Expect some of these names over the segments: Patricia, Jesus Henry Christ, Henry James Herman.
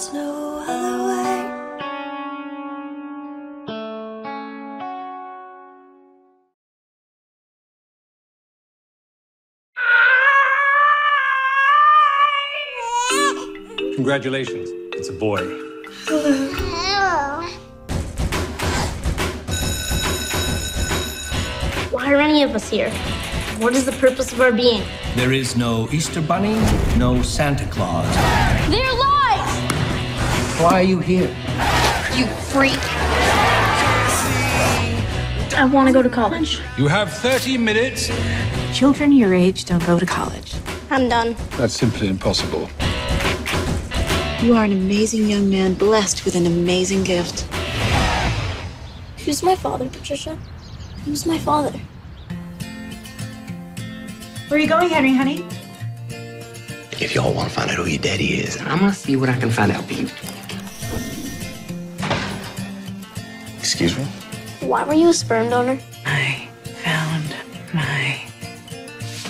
There's no other way. Congratulations, it's a boy. Hello. Why are any of us here? What is the purpose of our being? There is no Easter Bunny, no Santa Claus. They're lies! Why are you here? You freak. I want to go to college. You have 30 minutes. Children your age don't go to college. I'm done. That's simply impossible. You are an amazing young man, blessed with an amazing gift. Who's my father, Patricia? Who's my father? Where are you going, Henry, honey? If y'all want to find out who your daddy is, I'm going to see what I can find out for you. Excuse me? Why were you a sperm donor? I found my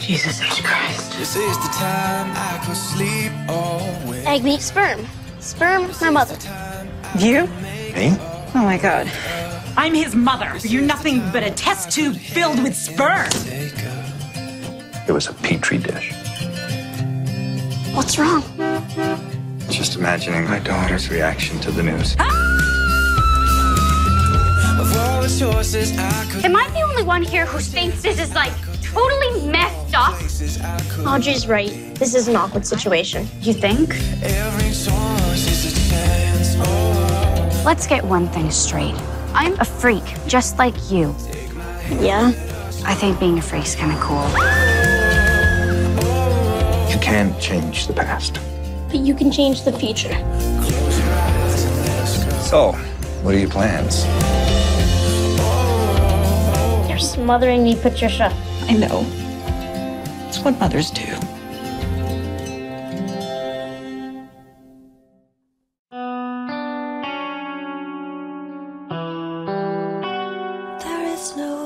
Jesus H. Christ. This is the time I can sleep always. Egg makes sperm. Sperm, my mother. You? Me? Oh, my God. I'm his mother. You're nothing but a test tube filled with sperm. It was a petri dish. What's wrong? Just imagining my daughter's reaction to the news. Ah! Am I the only one here who thinks this is, like, totally messed up? Audrey's right. This is an awkward situation. You think? Let's get one thing straight. I'm a freak, just like you. Yeah? I think being a freak's kind of cool. You can't change the past. But you can change the future. So, what are your plans? You're smothering me, Patricia. I know. It's what mothers do. There is no